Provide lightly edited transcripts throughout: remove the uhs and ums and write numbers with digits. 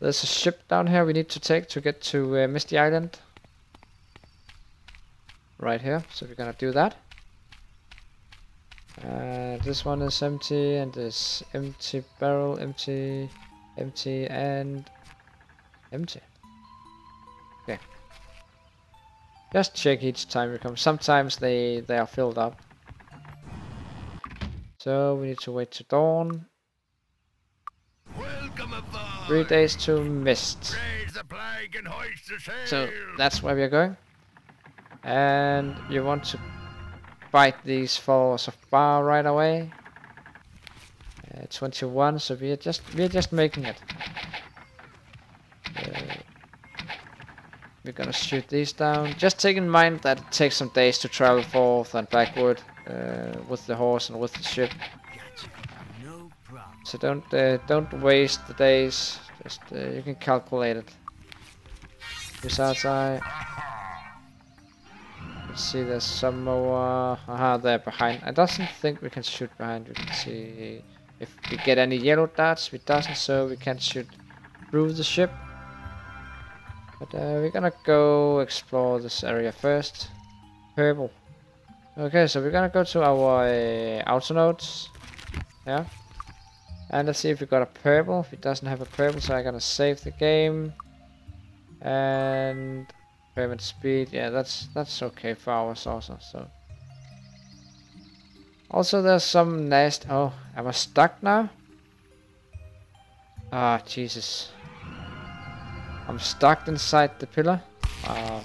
There's a ship down here we need to take to get to Misty Island. Right here, so we're gonna do that. This one is empty, and this empty barrel, empty, empty, and empty. Okay. Just check each time you come. Sometimes they are filled up. So we need to wait to dawn. 3 days to mist. So that's where we are going. And you want to fight these foes of Baa right away. 21, so we're just making it. We're gonna shoot these down. Just take in mind that it takes some days to travel forth and backward with the horse and with the ship. So don't waste the days. Just you can calculate it. Wizard Eye. Let's see, there's some more. Aha, they're behind. I don't think we can shoot behind. We can see if we get any yellow darts. We doesn't, so we can't shoot through the ship. But we're gonna go explore this area first. Purple. Okay, so we're gonna go to our outer nodes. Yeah. And let's see if we got a purple. If it doesn't have a purple, so I'm gonna save the game. And payment speed, yeah, that's okay for our saucer. So also there's some nasty. Oh, am I stuck now? Ah, Jesus! I'm stuck inside the pillar. Ah.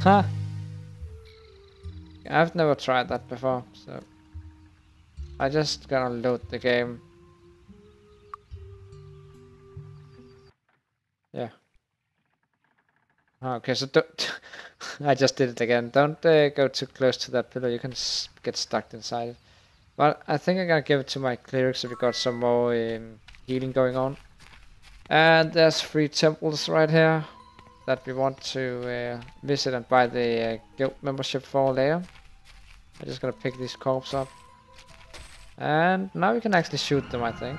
Huh. I've never tried that before, so. I just gonna load the game. Yeah. Okay, so don't. I just did it again. Don't go too close to that pillar. You can get stuck inside it. But I think I'm gonna give it to my cleric, so we got some more healing going on. And there's 3 temples right here that we want to visit and buy the guild membership for later. I'm just gonna pick these corpses up. And now we can actually shoot them, I think.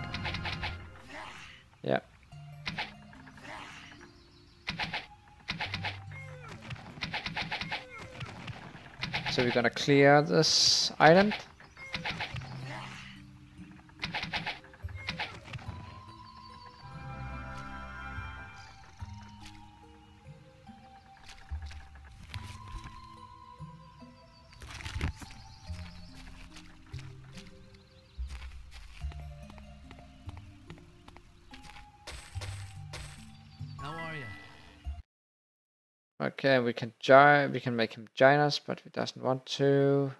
Yeah. So we're gonna clear this island. Okay, we can make him join us, but he doesn't want to.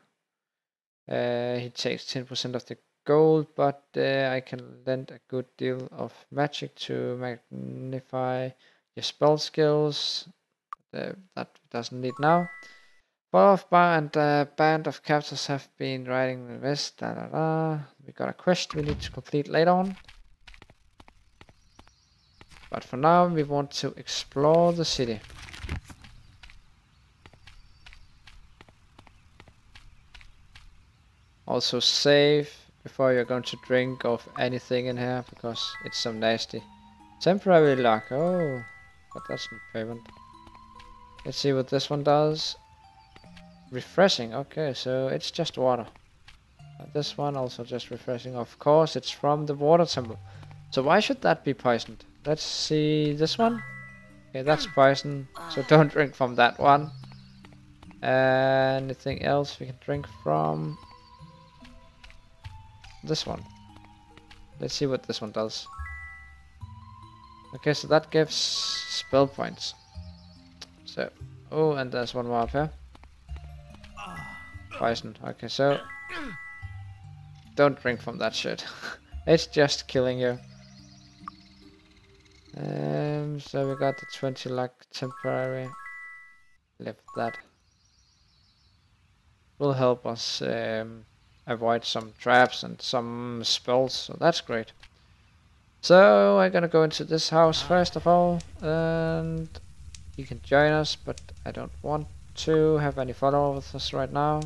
He takes 10% of the gold, but I can lend a good deal of magic to magnify your spell skills. That doesn't need now. Ball of Bar and a band of captors have been riding the west. Da, da, da. We got a quest we need to complete later on. But for now, we want to explore the city. Also save before you're going to drink of anything in here, because it's some nasty. Temporary luck, oh, but that's not payment. Let's see what this one does. Refreshing, okay, so it's just water. This one also just refreshing, of course, it's from the water temple. So why should that be poisoned? Let's see this one. Okay, that's poison, so don't drink from that one. Anything else we can drink from? This one. Let's see what this one does. Okay, so that gives spell points. So, oh, and there's one more up here. Poison. Okay, so don't drink from that shit. It's just killing you. So we got the 20 luck temporary. Left that. Will help us avoid some traps and some spells, so that's great. So I'm gonna go into this house first of all, and you can join us, but I don't want to have any followers with us right now.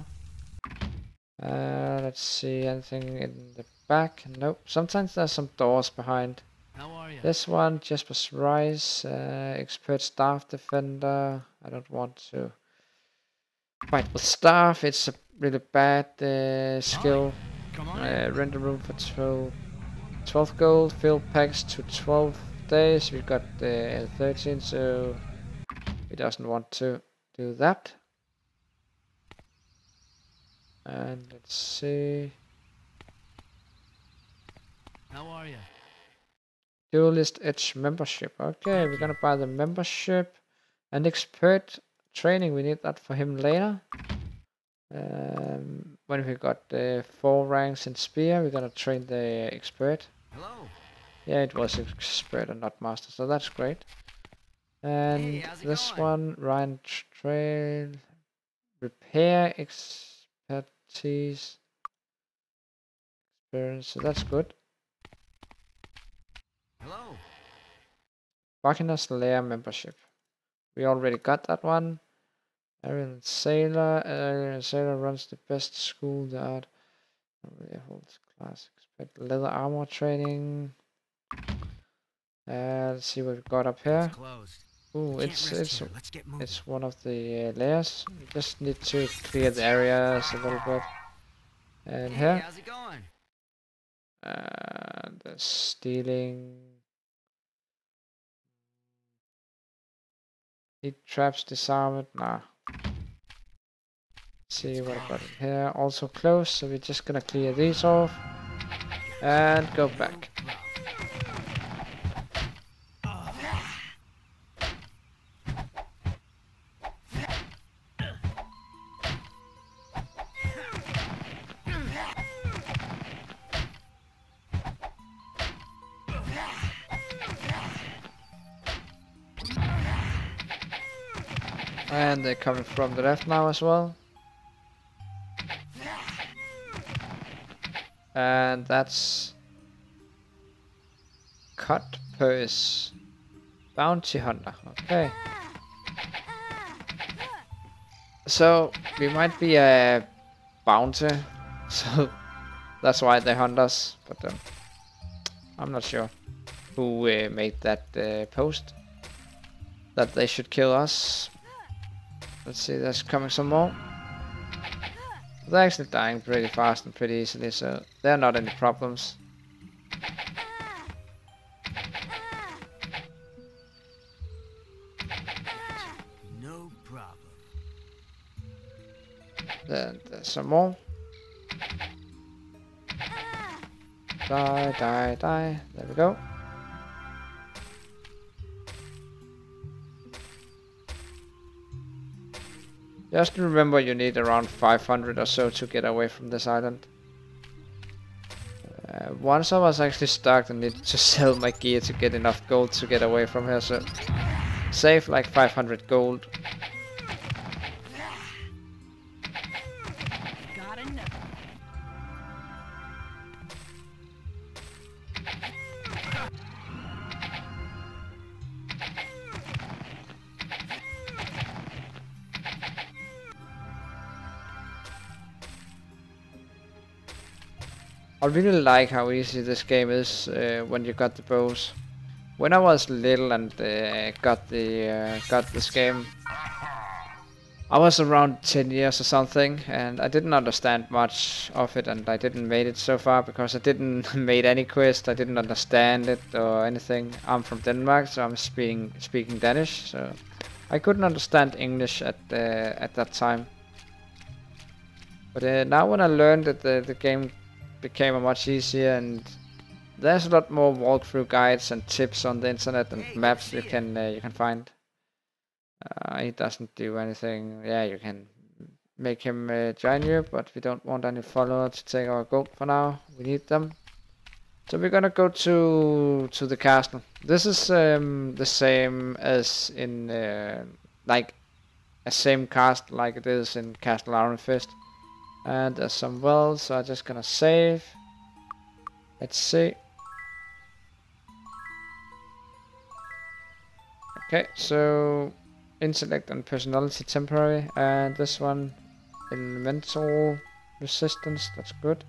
Let's see, anything in the back. Nope. Sometimes there's some doors behind. How are you? This one just was rise. Expert staff defender. I don't want to fight with staff. It's a really bad skill. Render room for 12 gold. Fill packs to 12 days. We've got 13, so he doesn't want to do that. And let's see. How are you? Duelist Edge membership. Okay, we're gonna buy the membership. And expert training, we need that for him later. When we got the 4 ranks in spear, we're gonna train the expert. Hello. Yeah, it was expert and not master, so that's great. And hey, this one, Ryan Trail Repair Expertise Experience, so that's good. Hello. Buccaneer's Lair membership. We already got that one. Arian Sailor. Arian Sailor runs the best school that holds class. Expect leather armor training. Let's see what we've got up here. Ooh, it's one of the layers. We just need to clear the areas a little bit. And here. And the stealing. Heat traps disarmed. Nah. Let's see what I got in here. Also close, so we're just gonna clear these off. And go back. And they're coming from the left now as well. And that's Cut Purse Bounty Hunter. Okay. So we might be a bounty, so that's why they hunt us. But I'm not sure who made that post that they should kill us. Let's see, there's coming some more. They're actually dying pretty fast and pretty easily, so they're not any problems. No problem. Then there's some more. Die, die, die. There we go. Just remember you need around 500 or so to get away from this island. Once I was actually stuck and needed to sell my gear to get enough gold to get away from here, so save like 500 gold. Got enough. I really like how easy this game is when you got the bows. When I was little and got this game, I was around 10 years or something, and I didn't understand much of it, and I didn't made it so far because I didn't made any quest. I didn't understand it or anything. I'm from Denmark, so I'm speaking Danish, so I couldn't understand English at that time. But now when I learned that the game became a much easier, and there's a lot more walkthrough guides and tips on the internet and maps you can find. He doesn't do anything. Yeah, you can make him join you, but we don't want any follower to take our gold for now. We need them, so we're gonna go to the castle. This is the same as in like a same cast like it is in Castle Iron Fist. And there's some wells, so I'm just gonna save. Let's see. Okay, so intellect and personality temporary, and this one elemental resistance, that's good.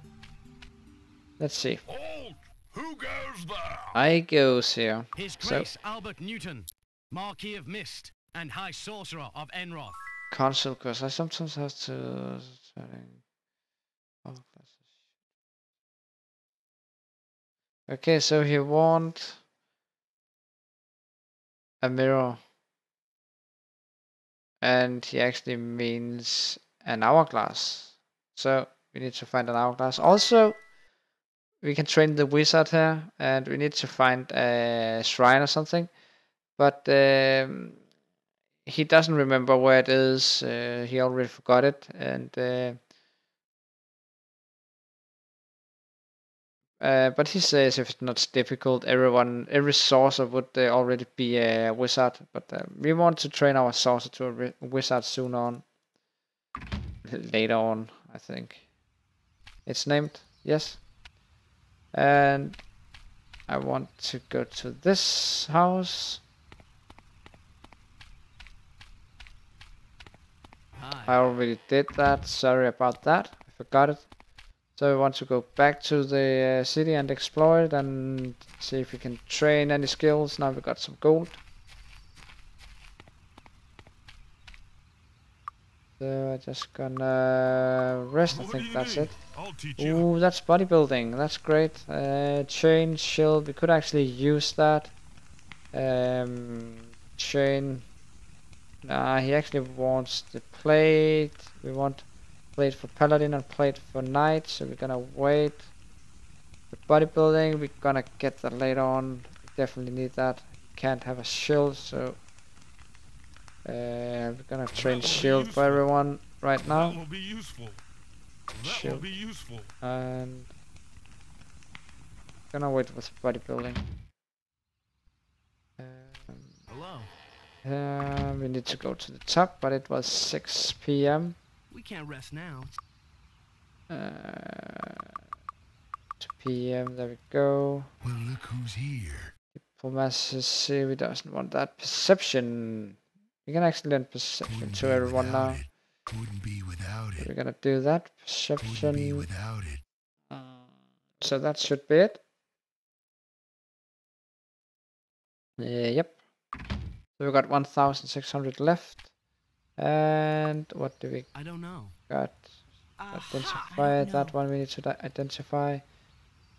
Let's see. Halt! Who goes there? I goes here. His Grace Albert Newton, Marquis of Mist, and High Sorcerer of Enroth. Council, because I sometimes have to... Okay, so he wants a mirror. And he actually means an hourglass. So we need to find an hourglass. Also, we can train the wizard here, and we need to find a shrine or something. But he doesn't remember where it is. He already forgot it, and but he says if it's not difficult, every sorcerer would already be a wizard. But we want to train our sorcerer to a wizard soon on. Later on, I think it's named. Yes. And I want to go to this house. Hi. I already did that. Sorry about that. I forgot it. So we want to go back to the city and explore it and see if we can train any skills. Now we got some gold. So I'm just gonna rest. I think that's it. Ooh, that's bodybuilding. That's great. Chain, shield. We could actually use that. Chain. Nah, he actually wants the plate. We want plate for paladin and plate for knight. So we're gonna wait. The bodybuilding. We're gonna get that later on. We definitely need that. Can't have a shield, so. We're gonna train shield for everyone right now. That will be useful. Shield. Will be useful. And gonna wait with bodybuilding. Hello. We need to go to the top, but it was 6 PM. We can't rest now. 2 PM. There we go. Well, look who's here. Diplomacy. We doesn't want that. Perception. We can actually lend perception to everyone now. So we're gonna do that. Perception. So that should be it. Yep. So we got 1,600 left. And what do we I don't know. Got? Identify that one we need to identify.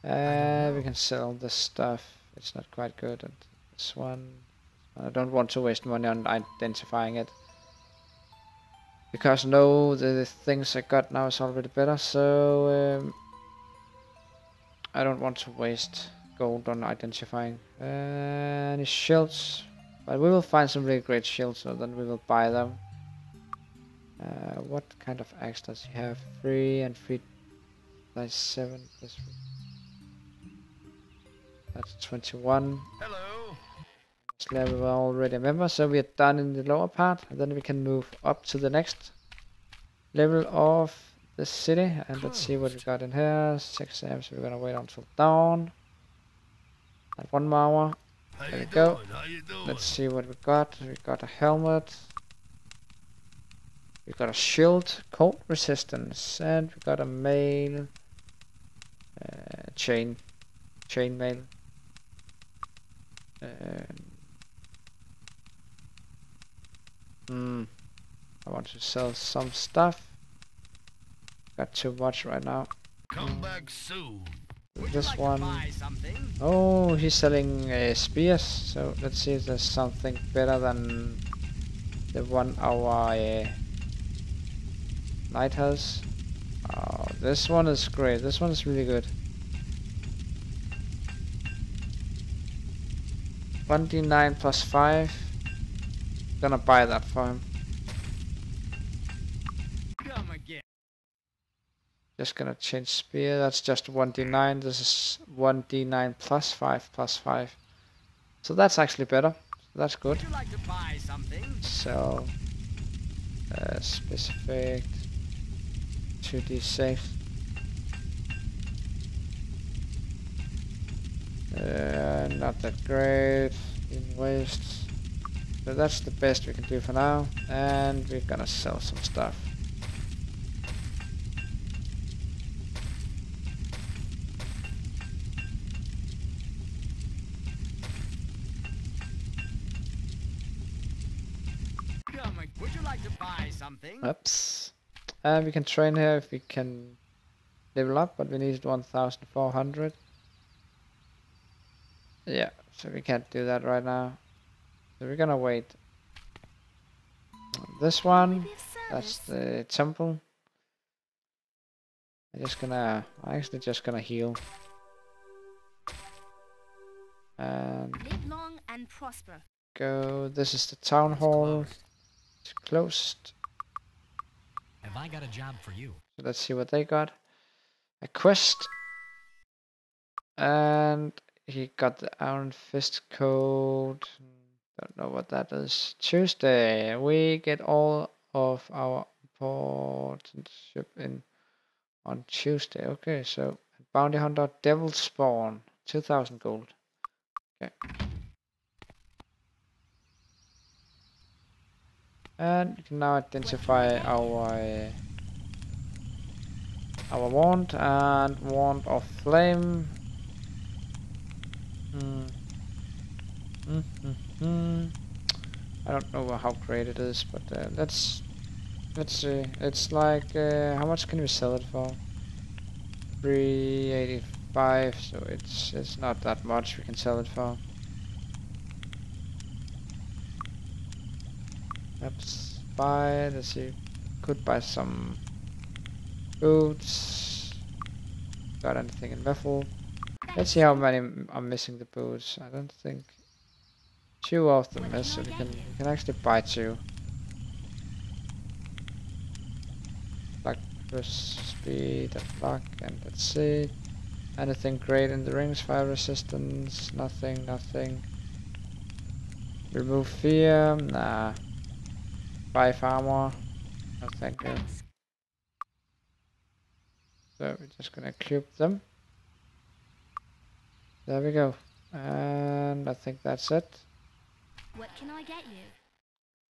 We can sell this stuff. It's not quite good. And this one. I don't want to waste money on identifying it. Because no, the things I got now is already better, so... I don't want to waste gold on identifying. Any shields? But we will find some really great shields, so then we will buy them. What kind of axe does he have? 3 and 3... That's 7, plus 3. That's 21. Hello! Level we already remember, so we are done in the lower part, and then we can move up to the next level of the city, and let's see what we got in here. 6 AM, so we're gonna wait until dawn. At 1 hour. There we go. Let's see what we got. We got a helmet. We got a shield, cold resistance, and we got a mail chain mail. I want to sell some stuff. Got too much right now. Come back soon. This like one. Oh, he's selling spears. So let's see if there's something better than the one our knight has. Oh, this one is great. This one is really good. 1d9 plus 5. Gonna buy that for him. Just gonna change spear. That's just 1d9. This is 1d9 plus 5 plus 5. So that's actually better. That's good. Like to buy something? So specific 2d6. Not that great. In waste. So that's the best we can do for now, and we're gonna sell some stuff. Would you like to buy something? Oops. We can train here if we can level up, but we need 1,400. Yeah, so we can't do that right now. So we're gonna wait. This one, that's the temple. I'm actually just gonna heal. And live long and prosper. Go. This is the town hall. It's closed. Have I got a job for you? So let's see what they got. A quest. And he got the Iron Fist code. Don't know what that is. Tuesday. We get all of our important ship in on Tuesday. Okay, so bounty hunter, devil spawn, 2,000 gold. Okay. And we can now identify our wand and wand of flame. I don't know how great it is, but let's see. It's like how much can we sell it for? 385. So it's not that much we can sell it for. Let's buy. Let's see. Could buy some boots. Got anything in raffle? Let's see how many I'm missing the boots. I don't think. 2 of them is, so we can actually buy 2. Luck plus speed and luck, and let's see. Anything great in the rings? Fire resistance? Nothing, nothing. Remove fear? Nah. Buy armor? No thank you. So we're just gonna cube them. There we go. And I think that's it. What can I get you?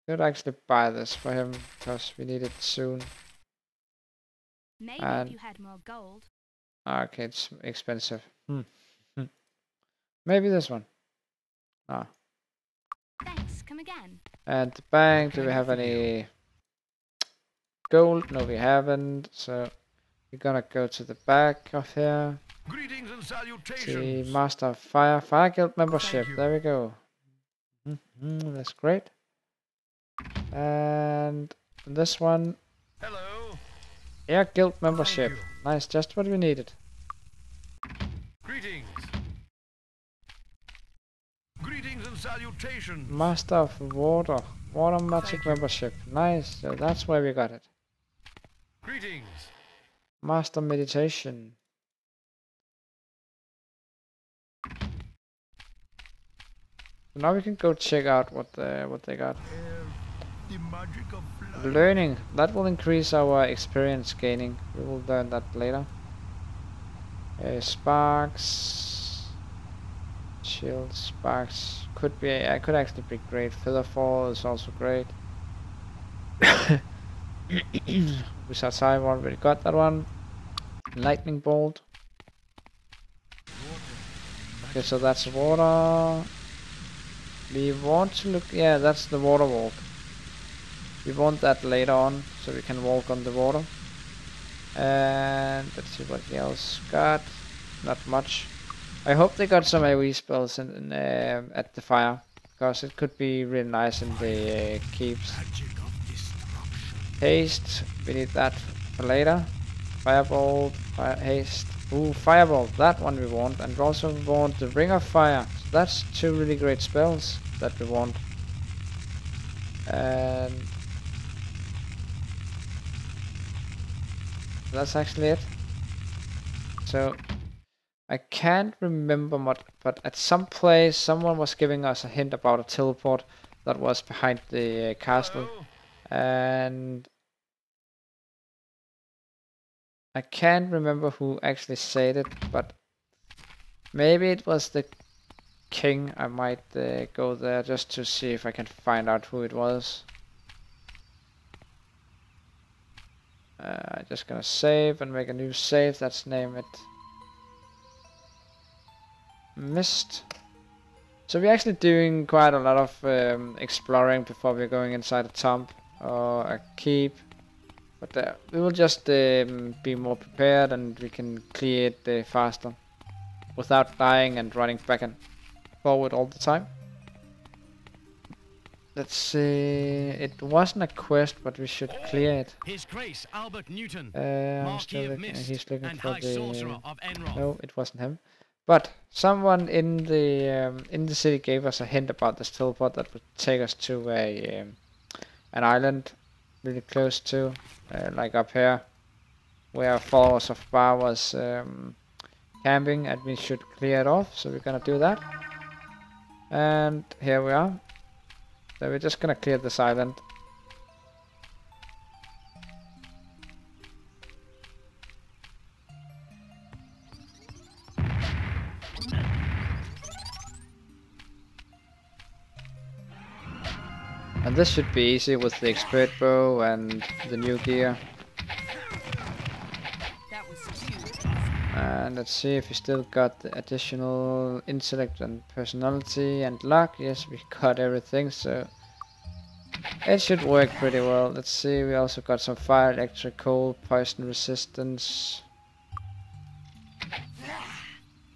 Could actually buy this for him because we need it soon. Maybe if you had more gold. Okay, it's expensive. Maybe this one. Ah. Thanks. Come again. And the bank. Do we have any gold? No, we haven't. So we're gonna go to the back of here. Greetings and salutations. The Master of Fire, Fire Guild membership. There we go. That's great. And this one. Hello. Air Guild membership. Nice, just what we needed. Greetings. Greetings and salutations. Master of Water. Water Magic membership. Nice, so that's where we got it. Greetings. Master Meditation. Now we can go check out what they got. The magic of learning. That will increase our experience gaining. We will learn that later. Sparks Shields. Sparks could be. I could actually be great. Featherfall is also great. Wizard Eye, we already got that one. Lightning bolt. Okay, so that's water. We want to look, yeah, that's the water walk. We want that later on, so we can walk on the water. And let's see what else got. Not much. I hope they got some AoE spells in at the fire, because it could be really nice in the keeps. Haste, we need that for later. Firebolt, haste. Ooh, Firebolt, that one we want. And we also want the Ring of Fire. So that's 2 really great spells that we want. And that's actually it. So I can't remember much, but at some place someone was giving us a hint about a teleport that was behind the castle. And I can't remember who actually said it, but maybe it was the king. I might go there just to see if I can find out who it was. I'm just gonna save and make a new save. Let's name it Mist. So we're actually doing quite a lot of exploring before we're going inside a tomb. or a keep. But we will just be more prepared, and we can clear it faster without dying and running back and forward all the time. Let's see. It wasn't a quest, but we should clear it. His Grace Albert Newton, Marquis of Mist, he's looking for the sorcerer of Enroth. No, it wasn't him. But someone in the city gave us a hint about this teleport that would take us to a an island. Really close to, like up here, where followers of Baa was camping, and we should clear it off, so we're gonna do that. And here we are. So we're just gonna clear this island. And this should be easy with the expert bow and the new gear. And let's see if we still got the additional intellect and personality and luck. Yes, we got everything, so it should work pretty well. Let's see, we also got some fire, electric, coal, poison resistance.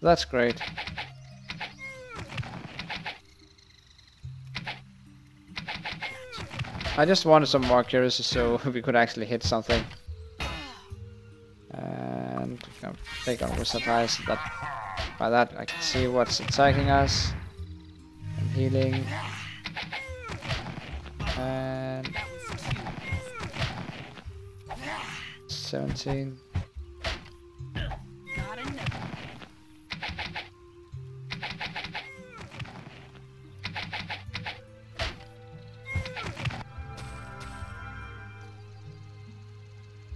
That's great. I just wanted some more accuracy so we could actually hit something. And we can take on Wizard Eye so that by that I can see what's attacking us. And healing. And 17.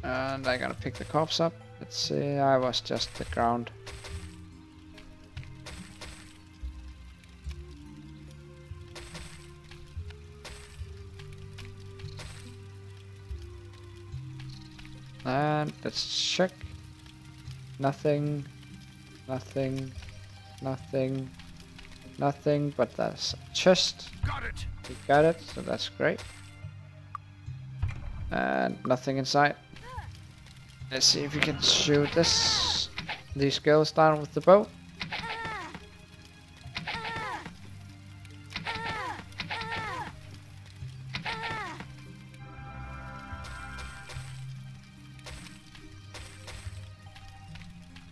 And I gotta pick the corpse up. Let's see, I was just the ground. And let's check. Nothing, nothing, nothing, nothing, but that's a chest. Got it. We got it, so that's great. And nothing inside. Let's see if we can shoot this. These girls down with the bow.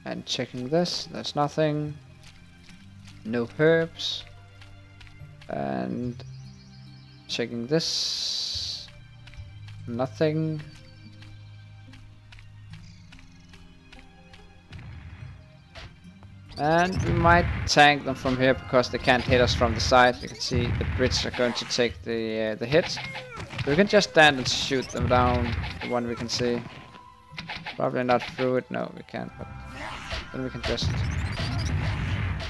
And checking this, there's nothing. No herbs. And checking this, nothing. And we might tank them from here because they can't hit us from the side. You can see the Brits are going to take the hits. So we can just stand and shoot them down, the one we can see. Probably not through it, no we can't, but then we can just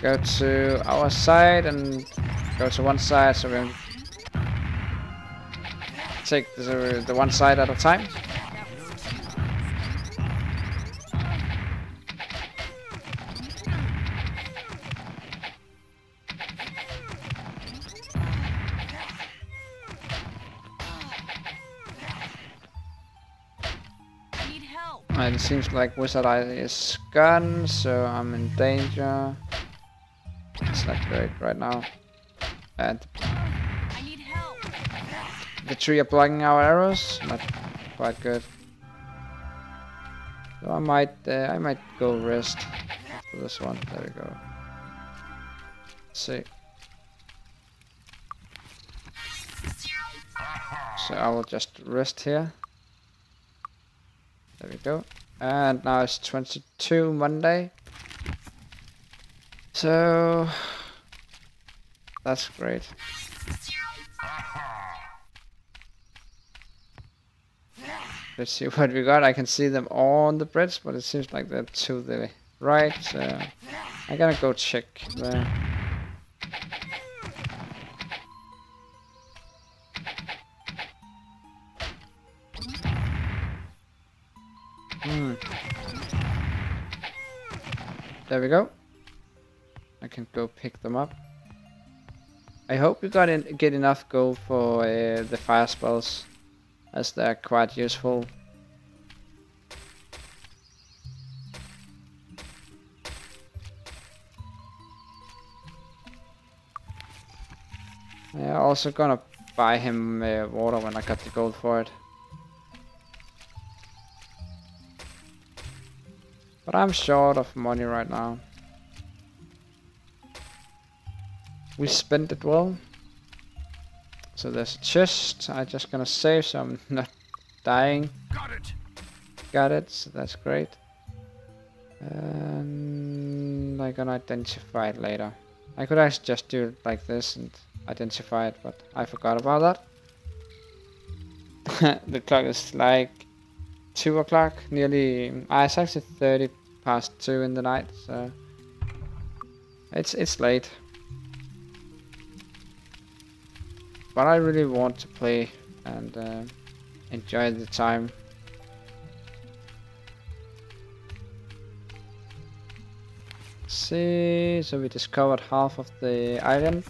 go to our side and go to one side, so we can take the one side at a time. And it seems like Wizard Eye is gone, so I'm in danger. It's not great right now. And the tree are blocking our arrows, not quite good. So I might go rest after this one. There we go. Let's see. So I will just rest here. There we go. And now it's 22 Monday. So that's great. Let's see what we got. I can see them on the bridge, but it seems like they're to the right. So I'm gonna go check there. There we go. I can go pick them up. I hope you got get enough gold for the fire spells. as they're quite useful. I'm also gonna buy him water when I got the gold for it. But I'm short of money right now. We spent it well. So there's a chest. I'm just gonna save so I'm not dying. Got it, so that's great. And I'm gonna identify it later. I could actually just do it like this and identify it, but I forgot about that. The clock is like 2 o'clock, nearly. It's actually 2:30 in the night, so it's late. But I really want to play and enjoy the time. Let's see, so we discovered half of the island.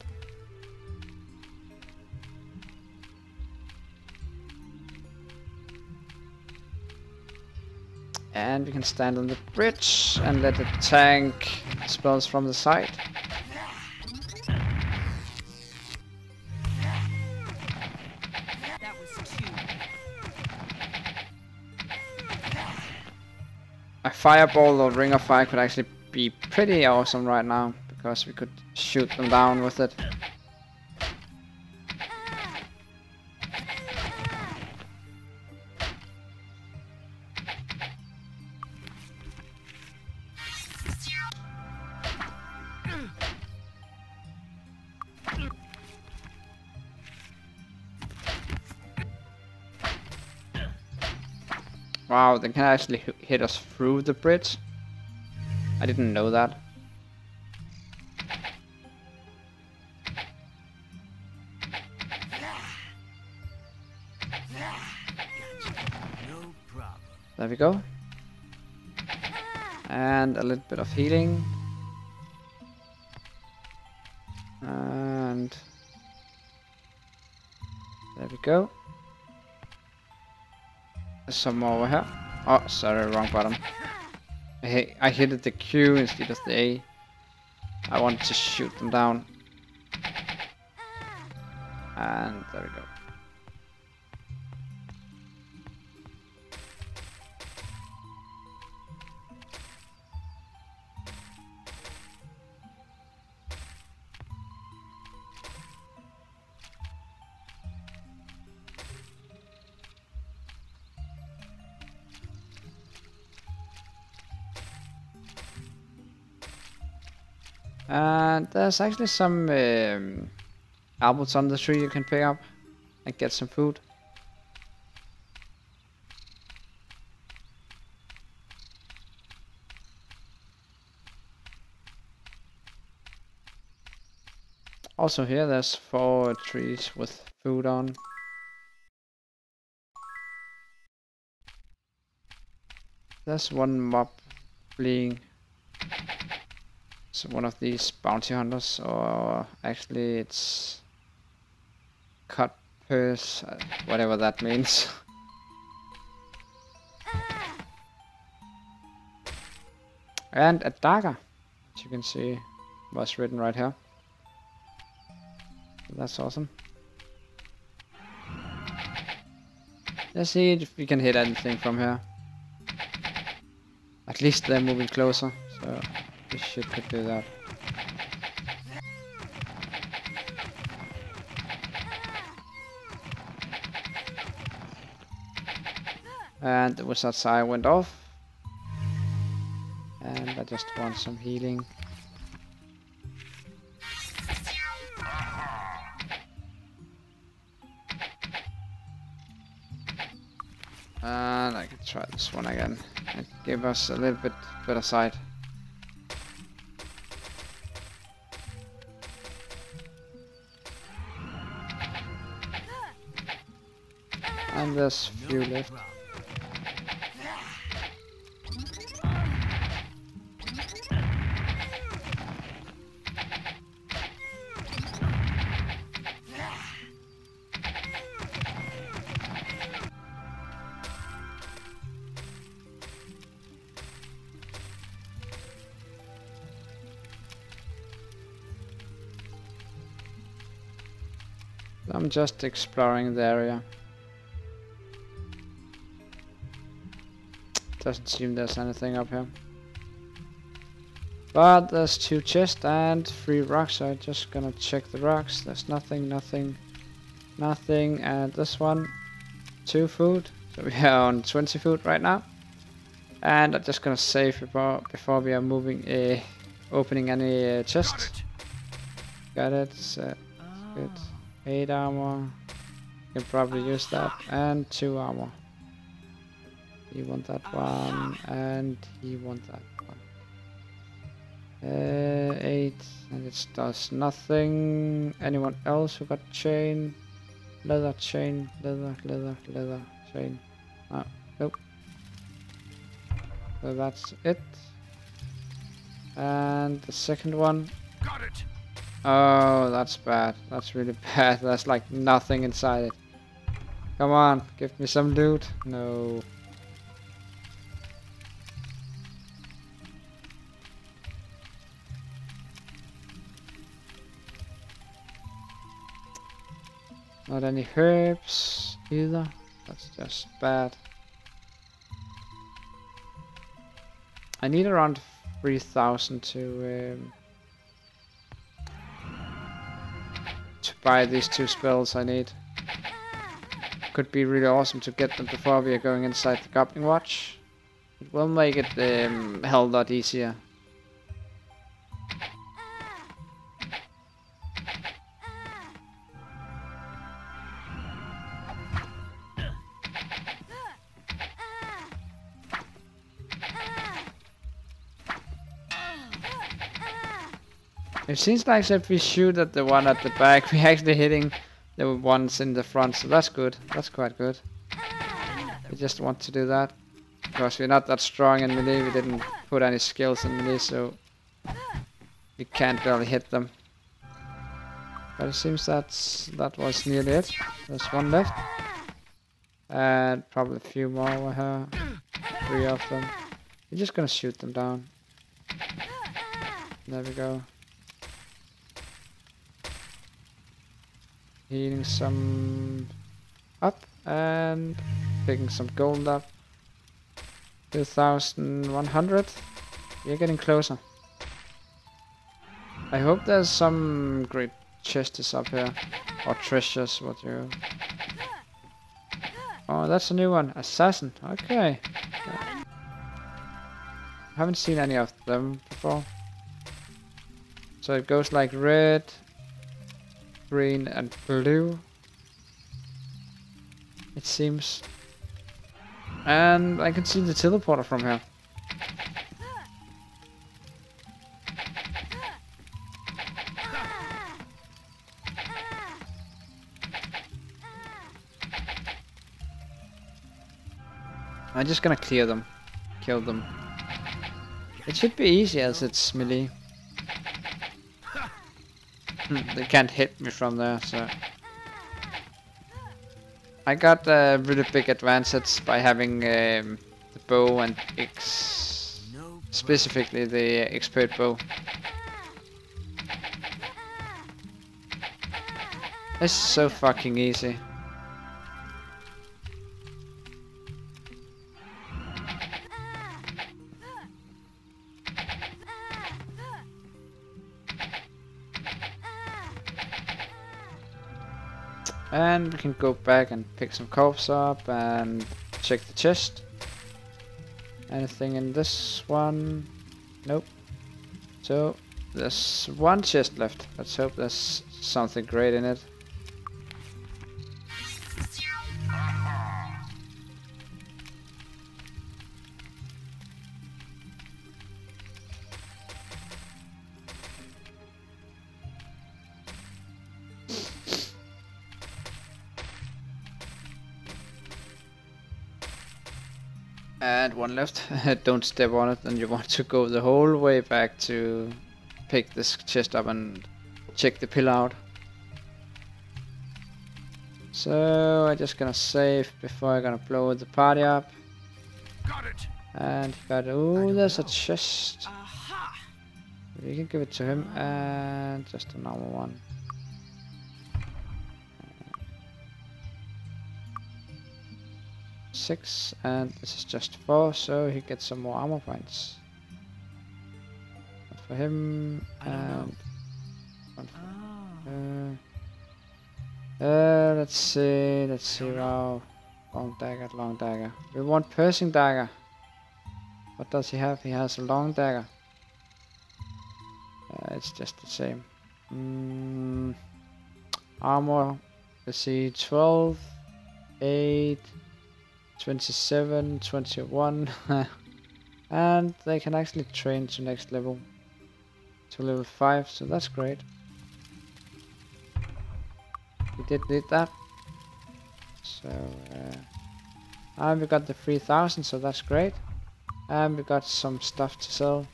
And we can stand on the bridge and let the tank explodes from the side. Firebolt or Ring of Fire could actually be pretty awesome right now, because we could shoot them down with it. Wow, they can actually hit us through the bridge. I didn't know that. No problem. There we go. And a little bit of healing. And there we go. Some more over here. Oh, sorry, wrong button. I hit the Q instead of the A. I wanted to shoot them down. And there we go. And there's actually some apples on the tree you can pick up and get some food. Also here there's 4 trees with food on. There's one mob fleeing. One of these bounty hunters, or actually it's cut purse, whatever that means. And a dagger, as you can see, was written right here. That's awesome. Let's see if we can hit anything from here. At least they're moving closer, so we should could do that. And the Wizard's Eye went off. And I just want some healing. And I can try this one again. It gave us a little bit better sight. And there's few left. I'm just exploring the area. Doesn't seem there's anything up here. But there's 2 chests and 3 rocks. I'm just gonna check the rocks. There's nothing, nothing, nothing. And this one, 2 food. So we are on 20 food right now. And I'm just gonna save before we are moving, opening any chest. Got it. Good. 8 armor. You can probably use that. And 2 armor. You want that one, and you want that one. 8, and it does nothing. Anyone else who got chain? Leather, chain, leather, leather, leather, chain. Oh, nope. So that's it. And the second one. Got it. Oh, that's bad. That's really bad. There's like nothing inside it. Come on, give me some loot. No. Not any herbs either. That's just bad. I need around 3,000 to buy these 2 spells I need. Could be really awesome to get them before we are going inside the Goblin Watch. It will make it a hell lot easier. It seems like if we shoot at the one at the back, we're actually hitting the ones in the front, so that's good. That's quite good. We just want to do that. Because we're not that strong in melee, we didn't put any skills in melee, so we can't really hit them. But it seems that was nearly it. There's 1 left. And probably a few more over here. 3 of them. We're just gonna shoot them down. There we go. Healing some up and picking some gold up. 2,100. We're getting closer. I hope there's some great chests up here. Or treasures, what you... Oh, that's a new one. Assassin. Okay. Yeah. Haven't seen any of them before. So it goes like red, green and blue, it seems. And I can see the teleporter from here. I'm just gonna clear them, kill them. It should be easy as it's melee. They can't hit me from there, so... I got a really big advantage by having the bow and specifically the expert bow. It's so fucking easy. And we can go back and pick some corpses up and check the chest. Anything in this one? Nope. So there's 1 chest left. Let's hope there's something great in it. And 1 left. Don't step on it, and you want to go the whole way back to pick this chest up and check the pill out. So I'm just gonna save before I'm gonna blow the party up. Got it. And oh, there's a chest. We can give it to him, and just a normal one. 6, and this is just 4, so he gets some more armor points. One for him, and one for let's see now. Long dagger. We want piercing dagger. What does he have? He has a long dagger. It's just the same. Armor, let's see, 12, 8, 27, 21. And they can actually train to next level, to level 5, so that's great. We did need that. So, and we got the 3,000, so that's great. And we got some stuff to sell.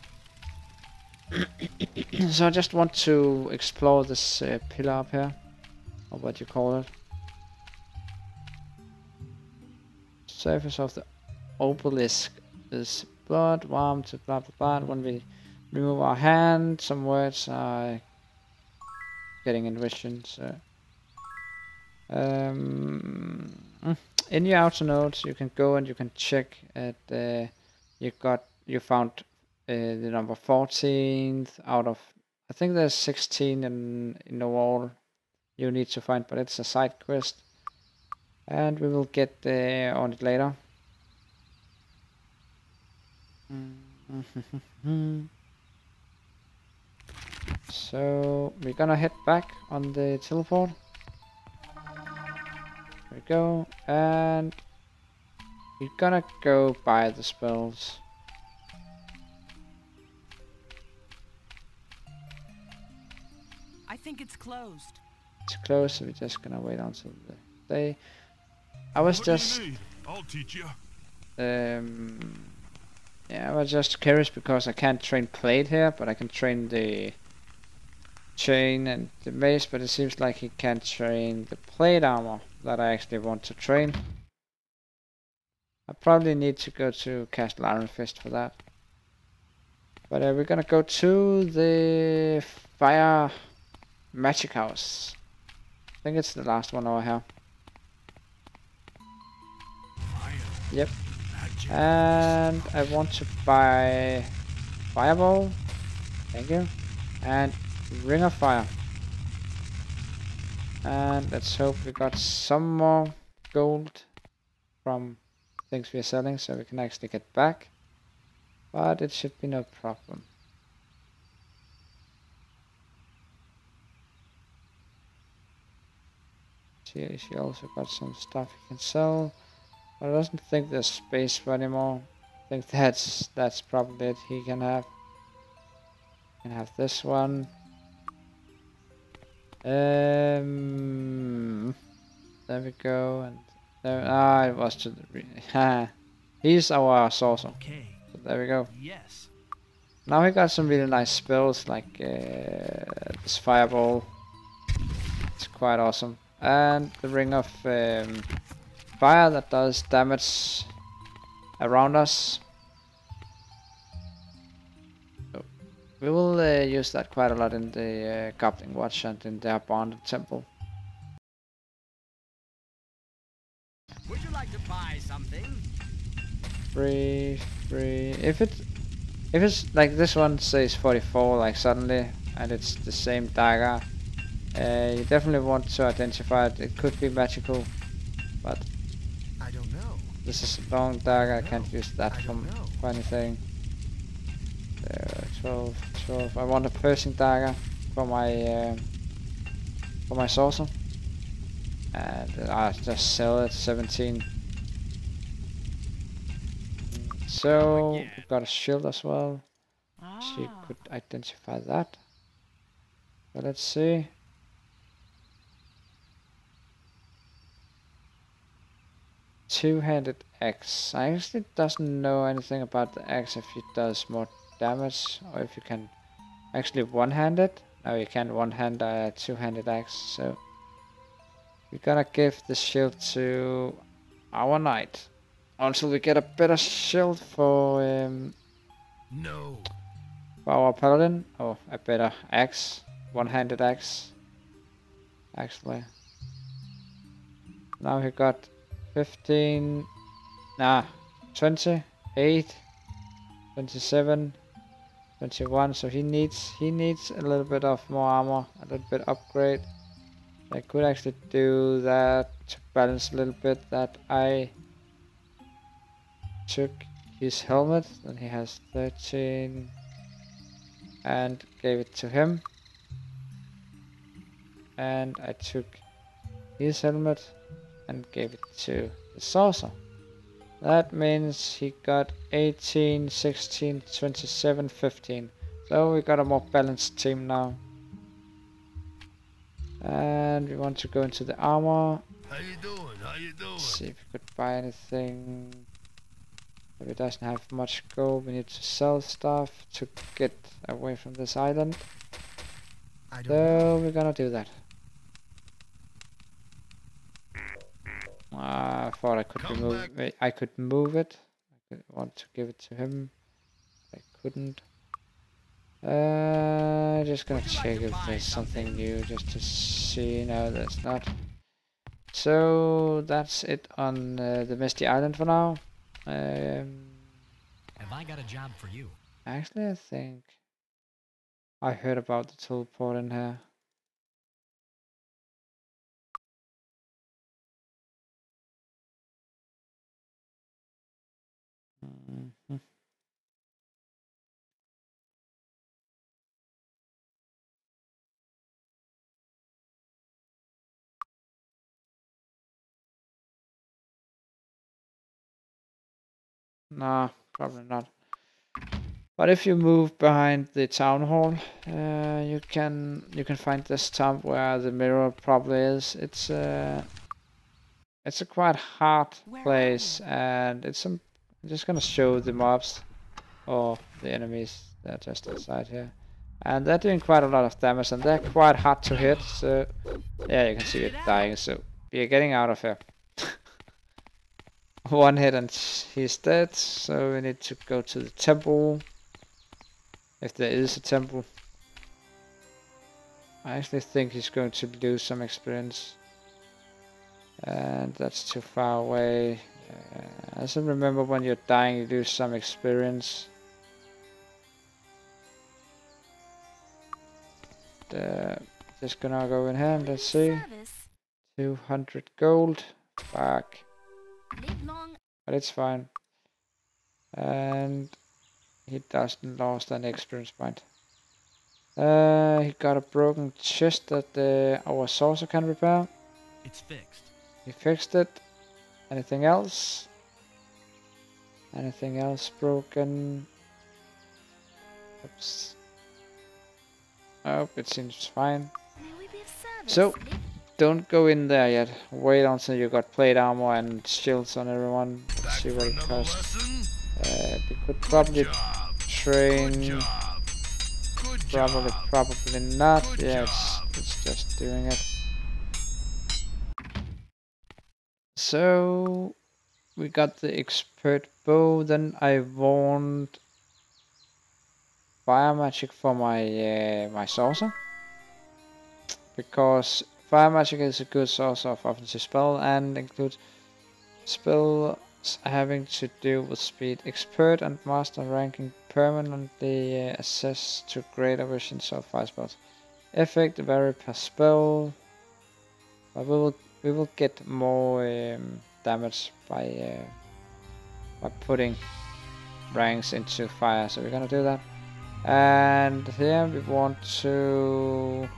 So I just want to explore this pillar up here, or what you call it. Surface of the obelisk is blood, warm to blah blah blah. And when we remove our hand, some words are getting envisioned. So, in your outer nodes, you can go and you can check at you found the number 14th out of, I think there's 16 in the wall you need to find, but it's a side quest and we will get on it later. So we're gonna head back on the teleport. There we go, and we're gonna go buy the spells. I think it's closed. It's closed, so we're just gonna wait until the day. I was just curious because I can't train plate here, but I can train the chain and the mace, but it seems like he can't train the plate armor that I actually want to train. I probably need to go to Castle Iron Fist for that. But we're gonna go to the fire magic house. I think it's the last one over here. Yep. And I want to buy Firebolt. Thank you. And Ring of Fire. And let's hope we got some more gold from things we are selling, so we can actually get back. But it should be no problem. She also got some stuff you can sell, but I don't think there's space for anymore. I think that's probably it. He can have this one. There we go, and there, it was to the he's our sorcerer. Okay. So there we go. Yes. Now we got some really nice spells like this Firebolt. It's quite awesome. And the Ring of Fire that does damage around us. So we will use that quite a lot in the Goblin Watch and in their Bonded Temple. Would you like to buy something? Free. If it's like this one says 44, like suddenly, and it's the same dagger. You definitely want to identify it. It could be magical, but I don't know. This is a long dagger. I can't use that for anything. 12. I want a piercing dagger for my sorcerer, and I just sell it 17. So we've got a shield as well. She could identify that. But let's see. Two-handed axe. I actually doesn't know anything about the axe, if it does more damage or if you can actually one-hand it. No, you can't one-hand a two-handed axe, so we're gonna give the shield to our knight until we get a better shield for for our paladin, or a better axe, one-handed axe. Actually, now he got 15, Nah, 28, 27, 21. So he needs a little bit of more armor, a little bit upgrade. I could actually do that to balance a little bit. That I took his helmet, then he has 13, and gave it to him. And I took his helmet and gave it to the saucer. That means he got 18, 16, 27, 15. So we got a more balanced team now. And we want to go into the armor. How you doing? How you doing? Let's see if we could buy anything. If it doesn't have much gold, we need to sell stuff to get away from this island. So we're gonna do that. I thought I could remove it. I could move it. I want to give it to him. I couldn't. Just gonna check if there's something new, just to see. No, there's not. So that's it on the Misty Island for now. Have I got a job for you? Actually, I think I heard about the teleport in here. Nah, probably not. But if you move behind the town hall, you can find this stump where the mirror probably is. It's a quite hard place, and it's some. I'm just gonna show the mobs or the enemies that are just outside here, and they're doing quite a lot of damage, and they're quite hard to hit. So yeah, you can see it dying. So you're getting out of here. One hit and he's dead, so we need to go to the temple, if there is a temple. I actually think he's going to lose some experience, and that's too far away. I don't remember, when you're dying you lose some experience. Just gonna go in here and let's see. 200 gold. Fuck. But it's fine, and he doesn't lost an experience point. He got a broken chest that our saucer can repair. It's fixed. He fixed it. Anything else? Anything else broken? Oops. Oh, it seems fine. So. Don't go in there yet. Wait until you got plate armor and shields on everyone. Let's see what it costs. We could probably train. Probably not. Yeah, it's just doing it. So we got the expert bow. Then I want fire magic for my my saucer, because fire magic is a good source of offensive spell and includes spells having to do with speed. Expert and master ranking permanently access to greater visions of fire spells. Effect vary per spell, but we will get more damage by putting ranks into fire. So we're gonna do that. And here we want to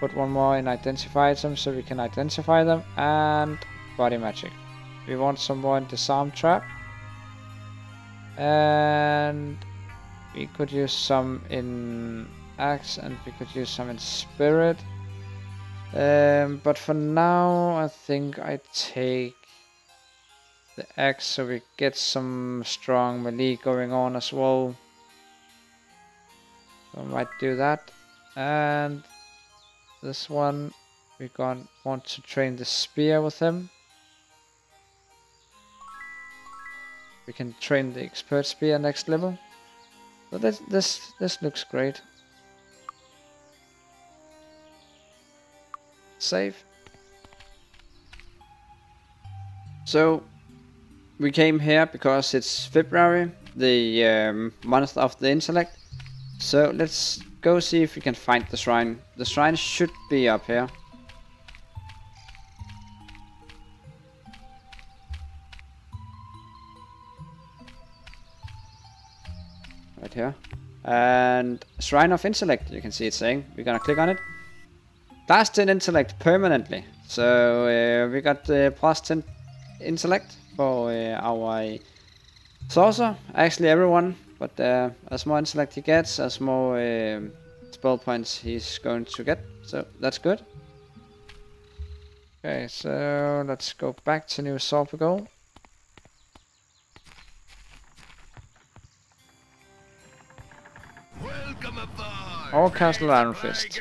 put one more in identify items, so we can identify them, and body magic. We want some more in disarm trap, and we could use some in axe, and we could use some in spirit. But for now, I think I take the axe, so we get some strong melee going on as well. So I might do that. And this one, we're going to want to train the spear with him. We can train the expert spear next level. So this looks great. Save. So we came here because it's February, the month of the intellect. So let's go see if we can find the shrine. The shrine should be up here. Right here. And Shrine of Intellect, you can see it saying. We're gonna click on it. Blasted Intellect permanently. So we got the Blasted Intellect for our sorcerer. Actually everyone, but as more intellect he gets, as more spell points he's going to get. So that's good. Okay, so let's go back to New Asphodel. Or Castle Iron Fist.